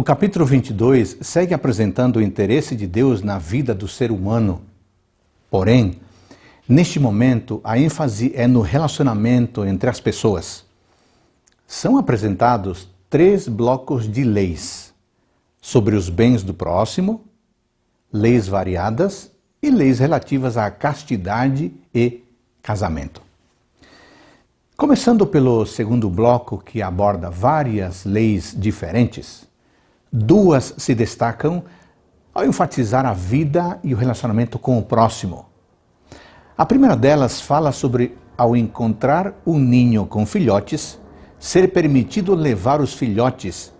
O capítulo 22 segue apresentando o interesse de Deus na vida do ser humano. Porém, neste momento, a ênfase é no relacionamento entre as pessoas. São apresentados três blocos de leis: sobre os bens do próximo, leis variadas e leis relativas à castidade e casamento. Começando pelo segundo bloco, que aborda várias leis diferentes, duas se destacam ao enfatizar a vida e o relacionamento com o próximo. A primeira delas fala sobre, ao encontrar um ninho com filhotes, ser permitido levar os filhotes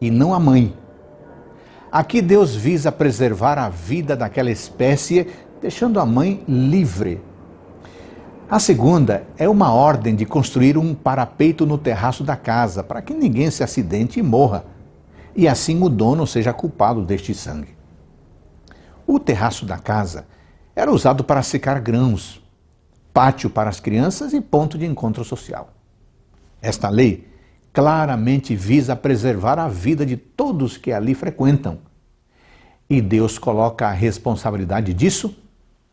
e não a mãe. Aqui Deus visa preservar a vida daquela espécie, deixando a mãe livre. A segunda é uma ordem de construir um parapeito no terraço da casa, para que ninguém se acidente e morra, e assim o dono seja culpado deste sangue. O terraço da casa era usado para secar grãos, pátio para as crianças e ponto de encontro social. Esta lei claramente visa preservar a vida de todos que ali frequentam. E Deus coloca a responsabilidade disso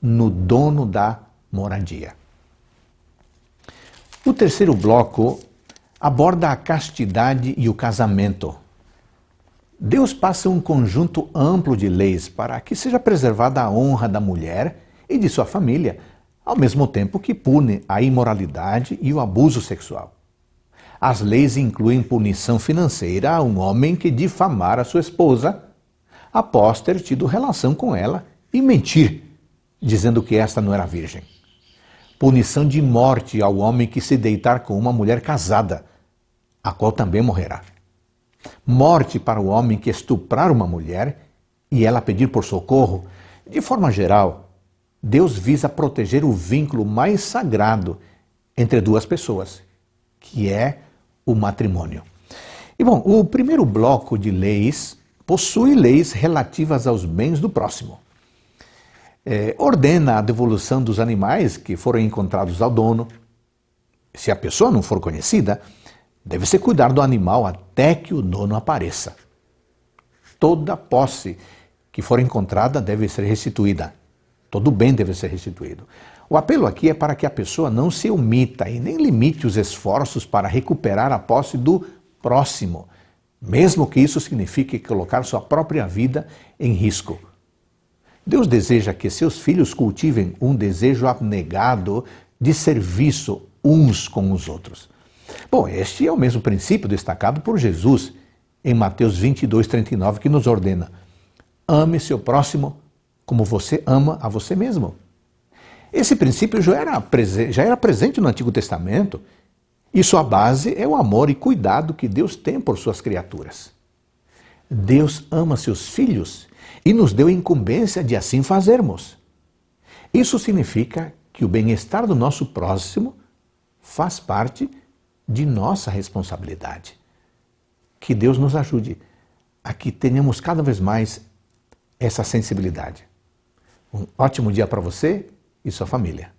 no dono da moradia. O terceiro bloco aborda a castidade e o casamento. Deus passa um conjunto amplo de leis para que seja preservada a honra da mulher e de sua família, ao mesmo tempo que pune a imoralidade e o abuso sexual. As leis incluem punição financeira a um homem que difamar a sua esposa após ter tido relação com ela e mentir, dizendo que esta não era virgem. Punição de morte ao homem que se deitar com uma mulher casada, a qual também morrerá. Morte para o homem que estuprar uma mulher e ela pedir por socorro. De forma geral, Deus visa proteger o vínculo mais sagrado entre duas pessoas, que é o matrimônio. E bom, o primeiro bloco de leis possui leis relativas aos bens do próximo. Ordena a devolução dos animais que foram encontrados ao dono. Se a pessoa não for conhecida, deve-se cuidar do animal até que o dono apareça. Toda posse que for encontrada deve ser restituída. Todo bem deve ser restituído. O apelo aqui é para que a pessoa não se omita e nem limite os esforços para recuperar a posse do próximo, mesmo que isso signifique colocar sua própria vida em risco. Deus deseja que seus filhos cultivem um desejo abnegado de serviço uns com os outros. Bom, este é o mesmo princípio destacado por Jesus em Mateus 22, 39, que nos ordena: ame seu próximo como você ama a você mesmo. Esse princípio já era presente no Antigo Testamento e sua base é o amor e cuidado que Deus tem por suas criaturas. Deus ama seus filhos e nos deu a incumbência de assim fazermos. Isso significa que o bem-estar do nosso próximo faz parte de nossa responsabilidade. Que Deus nos ajude a que tenhamos cada vez mais essa sensibilidade. Um ótimo dia para você e sua família.